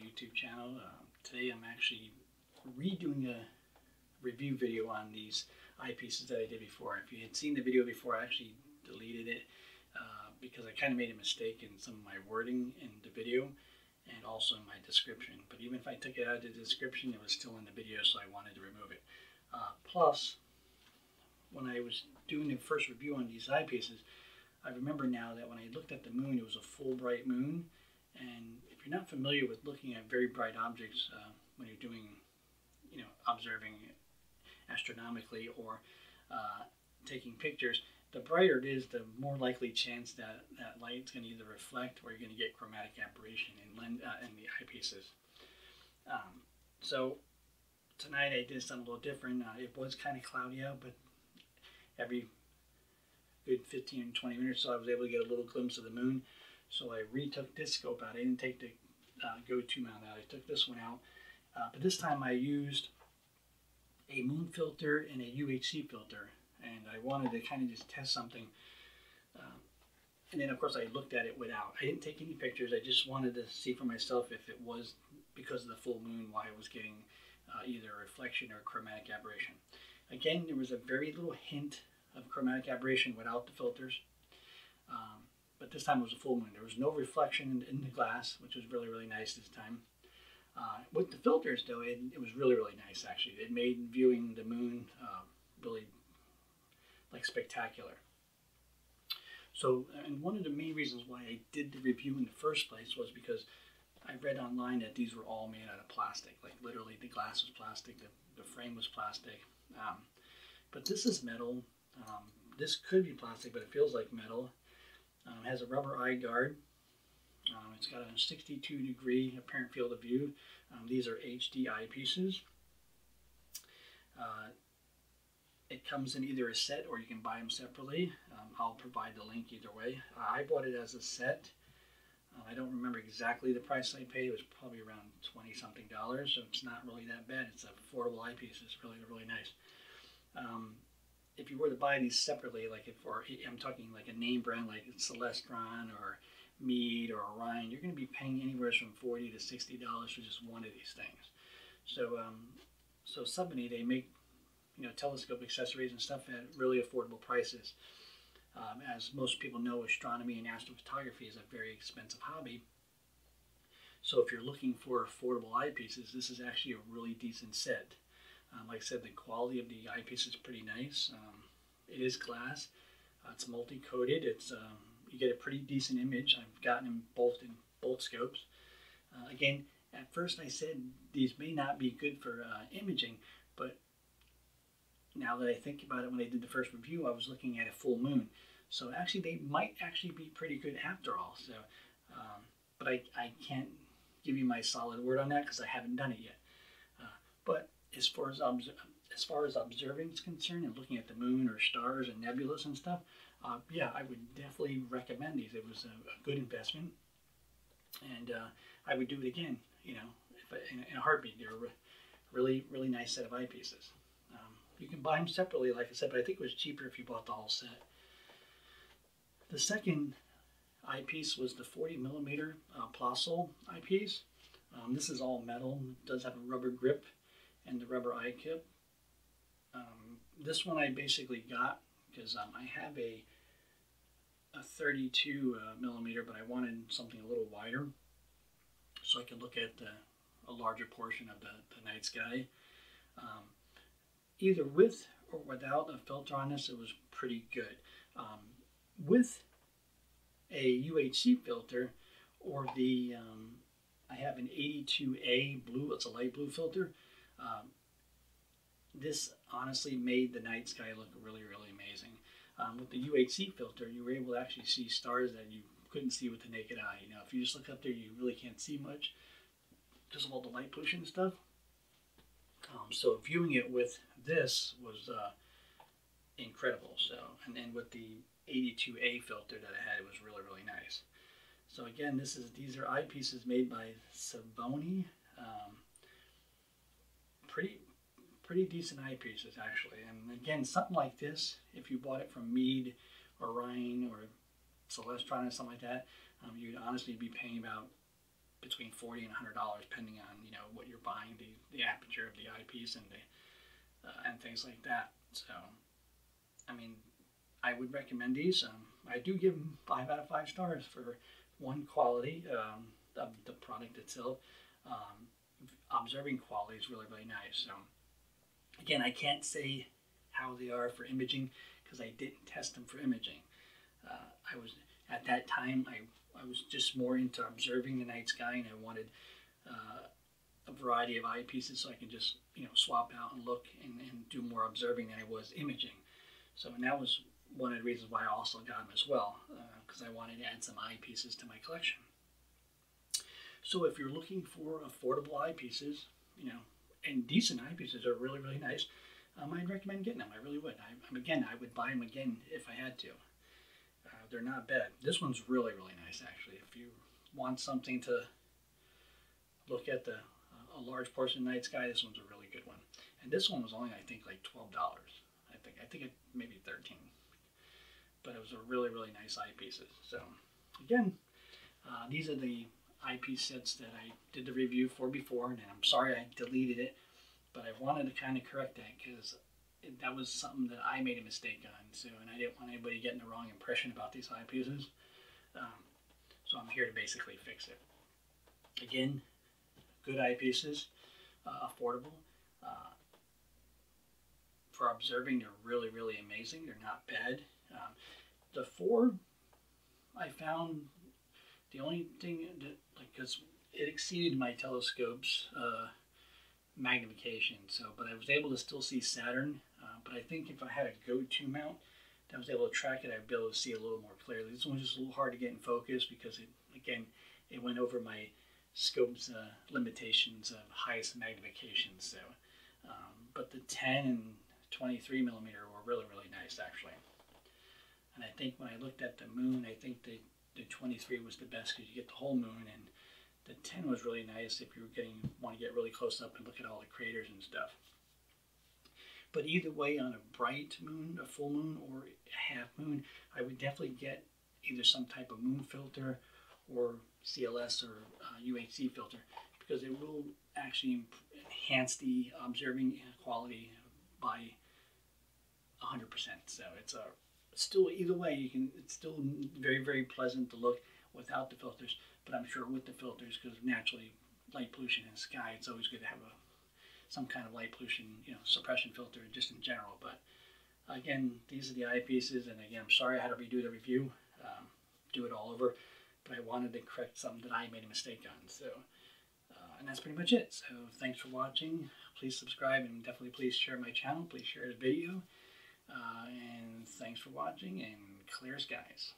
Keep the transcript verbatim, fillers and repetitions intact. my YouTube channel. Uh, today I'm actually redoing a review video on these eyepieces that I did before. If you had seen the video before, I actually deleted it uh, because I kind of made a mistake in some of my wording in the video and also in my description. But even if I took it out of the description, it was still in the video, so I wanted to remove it. Uh, plus, when I was doing the first review on these eyepieces, I remember now that when I looked at the moon, it was a full bright moon. And if you're not familiar with looking at very bright objects uh, when you're doing, you know, observing astronomically or uh, taking pictures, the brighter it is, the more likely chance that that light's going to either reflect or you're going to get chromatic aberration in, lens, uh, in the eyepieces. Um, so tonight I did something a little different. Uh, it was kind of cloudy out, but every good fifteen, twenty minutes, so I was able to get a little glimpse of the moon. So I retook this scope out. I didn't take the uh, go-to mount out. I took this one out, uh, but this time I used a moon filter and a U H C filter, and I wanted to kind of just test something. Um, and then, of course, I looked at it without. I didn't take any pictures. I just wanted to see for myself if it was because of the full moon why I was getting uh, either a reflection or a chromatic aberration. Again, there was a very little hint of chromatic aberration without the filters, um, but this time it was a full moon. There was no reflection in, in the glass, which was really, really nice this time. Uh, with the filters, though, it, it was really, really nice, actually. It made viewing the moon uh, really, like, spectacular. So, and one of the main reasons why I did the review in the first place was because I read online that these were all made out of plastic. Like, literally, the glass was plastic, the, the frame was plastic. Um, but this is metal. Um, this could be plastic, but it feels like metal. Um, it has a rubber eye guard. Um, it's got a sixty-two degree apparent field of view. Um, these are H D eyepieces. Uh, it comes in either a set or you can buy them separately. Um, I'll provide the link either way. Uh, I bought it as a set. Uh, I don't remember exactly the price I paid. It was probably around twenty something dollars, so it's not really that bad. It's an affordable eyepiece. It's really, really nice. Um, if you were to buy these separately, like if, or I'm talking like a name brand like Celestron or Meade or Orion, you're going to be paying anywhere from forty to sixty dollars for just one of these things. So, um, so somebody, they make, you know, telescope accessories and stuff at really affordable prices. Um, as most people know, astronomy and astrophotography is a very expensive hobby. So if you're looking for affordable eyepieces, this is actually a really decent set. Um, like I said, the quality of the eyepiece is pretty nice. Um, it is glass. Uh, it's multi-coated. It's um, you get a pretty decent image. I've gotten them both in both scopes. Uh, again, at first I said these may not be good for uh, imaging, but now that I think about it, when I did the first review, I was looking at a full moon. So actually, they might actually be pretty good after all. So, um, but I, I can't give you my solid word on that because I haven't done it yet. Uh, but as far as, as far as observing is concerned and looking at the moon or stars and nebulas and stuff, uh, yeah, I would definitely recommend these. It was a, a good investment, and uh, I would do it again, you know, if I, in, in a heartbeat. They're a really, really nice set of eyepieces. Um, you can buy them separately, like I said, but I think it was cheaper if you bought the whole set. The second eyepiece was the forty millimeter uh, Plossl eyepiece. Um, this is all metal. It does have a rubber grip and the rubber eye kit. Um, this one I basically got because um, I have a a thirty-two uh, millimeter, but I wanted something a little wider so I could look at the, a larger portion of the, the night sky. Um, either with or without a filter on this, it was pretty good. Um, with a U H C filter or the, um, I have an eighty-two A blue, it's a light blue filter. Um, this honestly made the night sky look really, really amazing. Um, with the U H C filter, you were able to actually see stars that you couldn't see with the naked eye. You know, if you just look up there, you really can't see much because of all the light pollution and stuff. Um, so viewing it with this was uh, incredible. So, and then with the eighty-two A filter that I had, it was really, really nice. So again, this is these are eyepieces made by S V B O N Y. Um, Pretty, pretty decent eyepieces, actually. And again, something like this, if you bought it from Meade, Orion, or Celestron or something like that, um, you'd honestly be paying about between forty and a hundred dollars, depending on, you know, what you're buying, the the aperture of the eyepiece and the uh, and things like that. So, I mean, I would recommend these. Um, I do give them five out of five stars for one quality um, of the product itself. Um, observing quality is really really nice. So, again, I can't say how they are for imaging because I didn't test them for imaging. Uh, I was at that time I. I was just more into observing the night sky, and I wanted uh, a variety of eyepieces so I could just, you know, swap out and look and, and do more observing than I was imaging. So, and that was one of the reasons why I also got them as well, because uh, I wanted to add some eyepieces to my collection. So if you're looking for affordable eyepieces, you know, and decent eyepieces are really, really nice, um, I'd recommend getting them. I really would. I, again, I would buy them again if I had to. They're not bad. This one's really, really nice, actually. If you want something to look at the uh, a large portion of the night sky, this one's a really good one. And this one was only, I think, like twelve dollars. I think I think it maybe thirteen dollars. But it was a really, really nice eyepieces. So, again, uh, these are the eyepiece sets that I did the review for before, and I'm sorry I deleted it, but I wanted to kind of correct that because that was something that I made a mistake on, so, and I didn't want anybody getting the wrong impression about these eyepieces. Um, so I'm here to basically fix it. Again, good eyepieces, uh, affordable. Uh, for observing, they're really, really amazing. They're not bad. Um, the four I found, the only thing that, like, because it exceeded my telescope's uh, magnification, so, but I was able to still see Saturn. Uh, but I think if I had a go-to mount that was able to track it, I'd be able to see a little more clearly. This one was just a little hard to get in focus because, it, again, it went over my scope's uh, limitations of highest magnification. So, um, but the ten and twenty-three millimeter were really, really nice, actually. And I think when I looked at the moon, I think the, the twenty-three was the best because you get the whole moon, and the ten was really nice if you were getting want to get really close up and look at all the craters and stuff. But either way, on a bright moon, a full moon, or a half moon, I would definitely get either some type of moon filter or C L S or uh, U H C filter, because it will actually enhance the observing quality by one hundred percent. So it's a, still, either way, you can, it's still very, very pleasant to look without the filters, but I'm sure with the filters, because naturally light pollution in the sky, it's always good to have a some kind of light pollution, you know, suppression filter just in general. But again, these are the eyepieces, and again, I'm sorry I had to redo the review, um, do it all over, but I wanted to correct something that I made a mistake on. So, uh, and that's pretty much it. So thanks for watching. Please subscribe, and definitely please share my channel. Please share the video, uh, and thanks for watching, and clear skies.